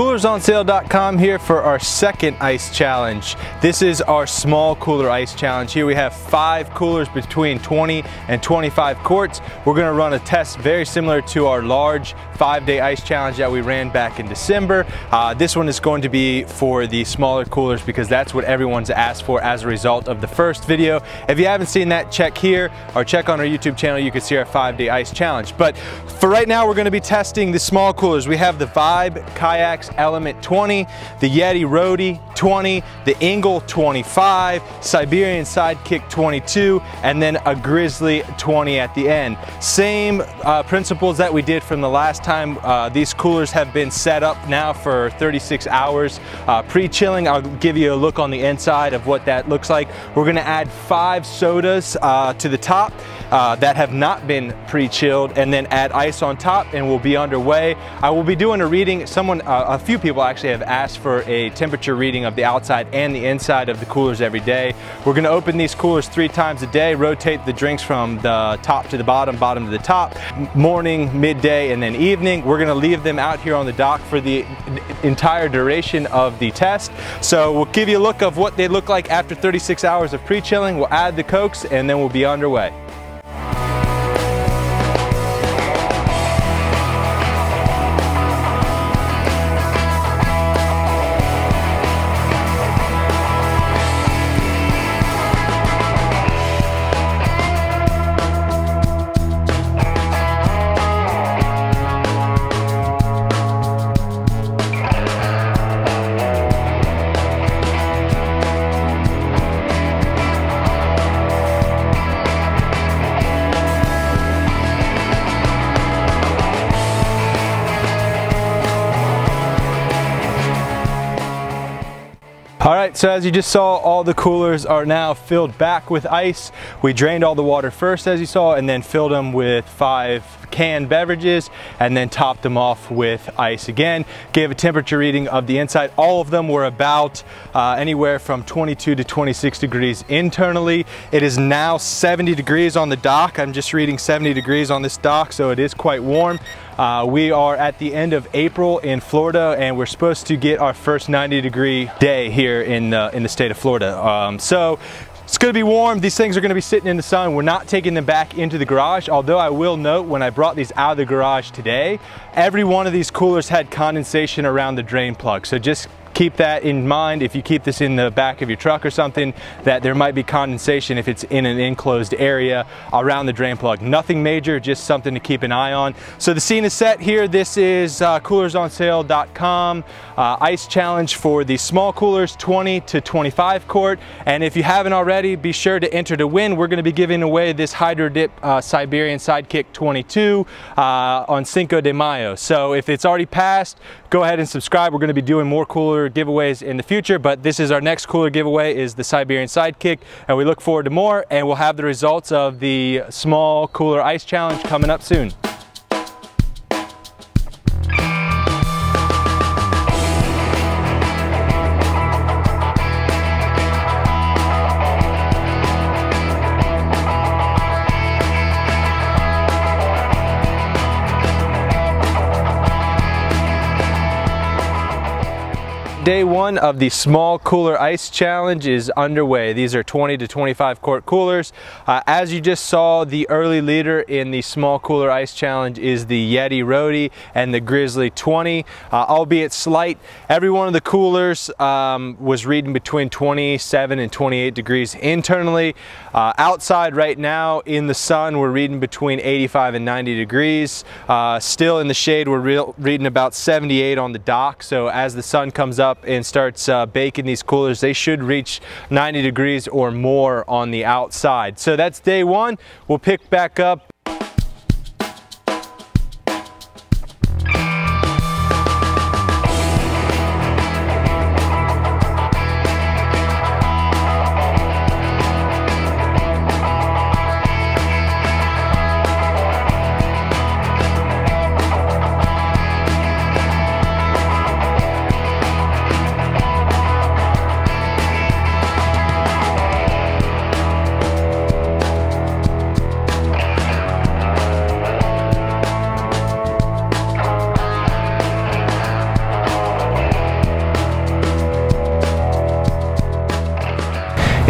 CoolersOnSale.com here for our second ice challenge. This is our small cooler ice challenge. Here we have 5 coolers between 20 and 25 quarts. We're going to run a test very similar to our large 5-day ice challenge that we ran back in December. This one is going to be for the smaller coolers because that's what everyone's asked for as a result of the first video. If you haven't seen that, check here or check on our YouTube channel. You can see our 5-day ice challenge. But for right now, we're going to be testing the small coolers. We have the Vibe Kayaks Element 20, the Yeti Roadie 20, the Engel 25, Siberian Sidekick 22, and then a Grizzly 20 at the end. Same principles that we did from the last time. These coolers have been set up now for 36 hours pre-chilling. I'll give you a look on the inside of what that looks like. We're going to add 5 sodas to the top that have not been pre-chilled, and then add ice on top, and we'll be underway. I will be doing a reading. A few people actually have asked for a temperature reading of the outside and the inside of the coolers every day. We're going to open these coolers 3 times a day, rotate the drinks from the top to the bottom, bottom to the top, morning, midday, and then evening. We're going to leave them out here on the dock for the entire duration of the test. So we'll give you a look of what they look like after 36 hours of pre-chilling. We'll add the Cokes, and then we'll be underway. All right, so as you just saw, all the coolers are now filled back with ice. We drained all the water first, as you saw, and then filled them with 5 canned beverages, and then topped them off with ice again. Gave a temperature reading of the inside. All of them were about anywhere from 22 to 26 degrees internally. It is now 70 degrees on the dock. I'm just reading 70 degrees on this dock, so it is quite warm. We are at the end of April in Florida, and we're supposed to get our first 90-degree day here in the state of Florida. So it's going to be warm. These things are going to be sitting in the sun. We're not taking them back into the garage, although I will note when I brought these out of the garage today, every one of these coolers had condensation around the drain plug. So just keep that in mind if you keep this in the back of your truck or something, that there might be condensation if it's in an enclosed area around the drain plug. Nothing major, just something to keep an eye on. So the scene is set here. This is CoolersOnSale.com ice challenge for the small coolers, 20 to 25 quart. And if you haven't already, be sure to enter to win. We're going to be giving away this Hydro Dip Siberian Sidekick 22 on Cinco de Mayo. So if it's already passed, go ahead and subscribe. We're going to be doing more cooler giveaways in the future, but this is our next cooler giveaway, is the Siberian Sidekick, and we look forward to more, and we'll have the results of the small cooler ice challenge coming up soon. Day 1 of the small cooler ice challenge is underway. These are 20 to 25 quart coolers. As you just saw, the early leader in the small cooler ice challenge is the Yeti Roadie and the Grizzly 20, albeit slight. Every one of the coolers was reading between 27 and 28 degrees internally. Outside right now in the sun, we're reading between 85 and 90 degrees. Still in the shade, we're reading about 78 on the dock. So as the sun comes up and starts baking these coolers, they should reach 90 degrees or more on the outside. So that's day 1. We'll pick back up.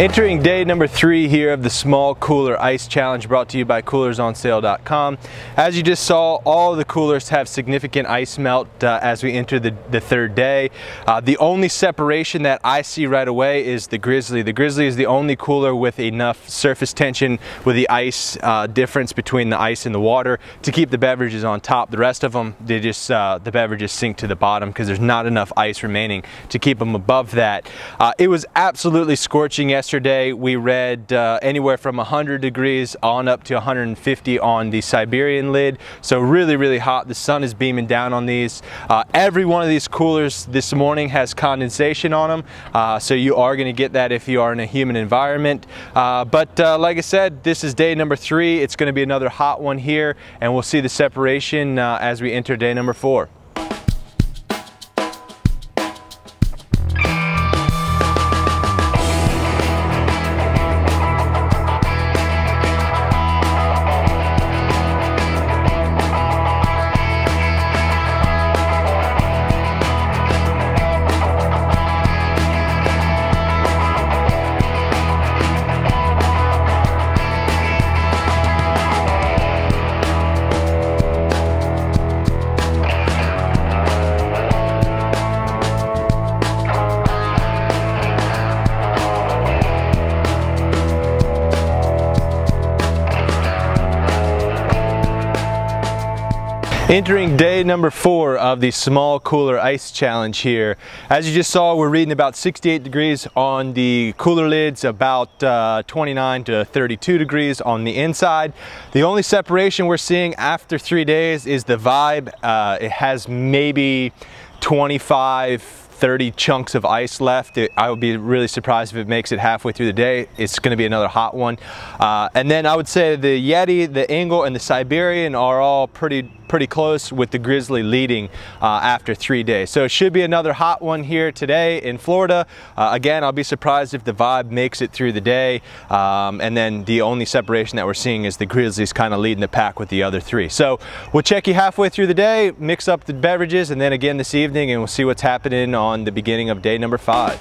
Entering day number 3 here of the Small Cooler Ice Challenge, brought to you by CoolersOnSale.com. As you just saw, all the coolers have significant ice melt as we enter the third day. The only separation that I see right away is the Grizzly. The Grizzly is the only cooler with enough surface tension with the ice difference between the ice and the water to keep the beverages on top. The rest of them, they just the beverages sink to the bottom because there's not enough ice remaining to keep them above that. It was absolutely scorching yesterday. We read anywhere from 100 degrees on up to 150 on the Siberian lid. So really, really hot. The sun is beaming down on these. Every one of these coolers this morning has condensation on them. So you are going to get that if you are in a humid environment. But like I said, this is day number 3. It's going to be another hot one here, and we'll see the separation as we enter day number 4. Entering day number 4 of the Small Cooler Ice Challenge here. As you just saw, we're reading about 68 degrees on the cooler lids, about 29 to 32 degrees on the inside. The only separation we're seeing after 3 days is the Vibe. It has maybe 25-30 chunks of ice left. I would be really surprised if it makes it halfway through the day. It's going to be another hot one. And then I would say the Yeti, the Engel, and the Siberian are all pretty close, with the Grizzly leading after 3 days. So it should be another hot one here today in Florida. Again, I'll be surprised if the Vibe makes it through the day. And then the only separation that we're seeing is the Grizzlies kind of leading the pack with the other 3. So we'll check you halfway through the day, mix up the beverages, and then again this evening, and we'll see what's happening on the beginning of day number 5.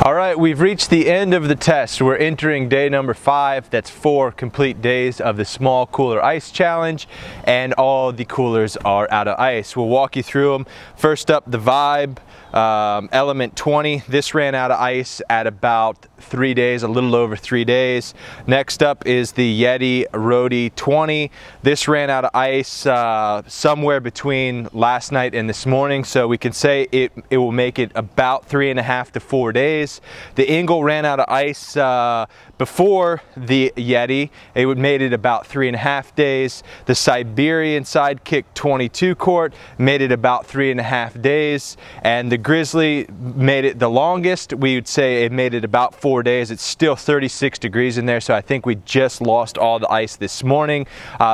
Alright, we've reached the end of the test. We're entering day number 5. That's 4 complete days of the Small Cooler Ice Challenge, and all the coolers are out of ice. We'll walk you through them. First up, the Vibe Element 20. This ran out of ice at about 3 days, a little over 3 days. Next up is the Yeti Roadie 20. This ran out of ice somewhere between last night and this morning, so we can say it will make it about 3.5 to 4 days. The Engel ran out of ice before the Yeti. It made it about 3.5 days. The Siberian Sidekick 22 quart made it about 3.5 days. And the Grizzly made it the longest. We would say it made it about 4 days. It's still 36 degrees in there, so I think we just lost all the ice this morning.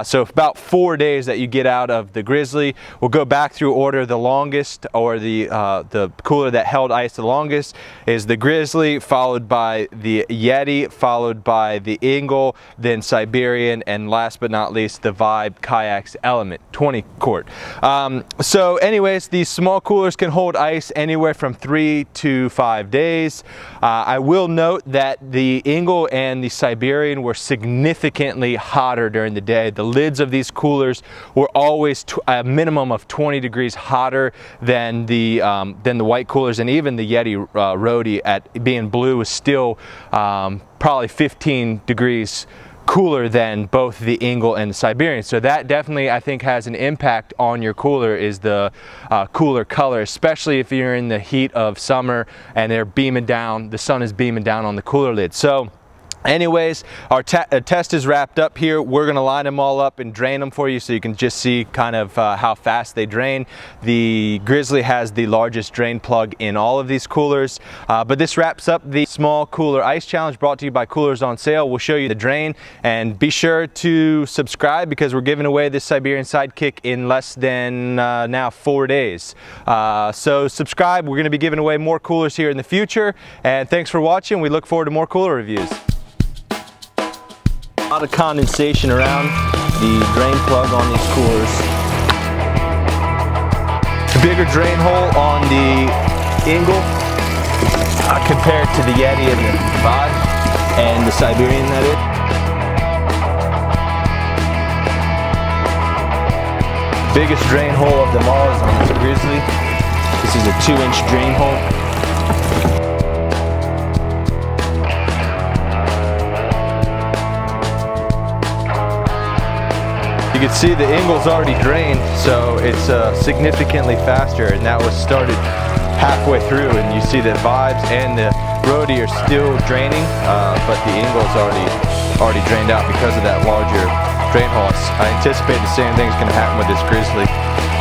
So about 4 days that you get out of the Grizzly. We'll go back through order. The longest, or the cooler that held ice the longest, is the Grizzly, followed by the Yeti, followed by the Engel, then Siberian, and last but not least, the Vibe Kayaks Element 20 quart. So anyways, these small coolers can hold ice anywhere from 3 to 5 days. I will note that the Engel and the Siberian were significantly hotter during the day. The lids of these coolers were always a minimum of 20 degrees hotter than the white coolers, and even the Yeti Roadie at being blue is still probably 15 degrees cooler than both the Engel and the Siberian. So that definitely, I think, has an impact on your cooler, is the cooler color, especially if you're in the heat of summer and they're beaming down, the sun is beaming down on the cooler lid. So Anyways, our test is wrapped up here. We're gonna line them all up and drain them for you so you can just see kind of how fast they drain. The Grizzly has the largest drain plug in all of these coolers. But this wraps up the small cooler ice challenge brought to you by Coolers on Sale. We'll show you the drain, and be sure to subscribe because we're giving away this Siberian Sidekick in less than now 4 days. So subscribe, we're gonna be giving away more coolers here in the future, and thanks for watching. We look forward to more cooler reviews. A lot of condensation around the drain plug on these coolers. The bigger drain hole on the Engel compared to the Yeti and the Vibe and the Siberian, that is. Biggest drain hole of them all is on this Grizzly. This is a 2-inch drain hole. You can see the Engel's already drained, so it's significantly faster, and that was started halfway through, and you see the Vibes and the Roadie are still draining, but the Engel's already drained out because of that larger drain hole. I anticipate the same thing's gonna happen with this Grizzly.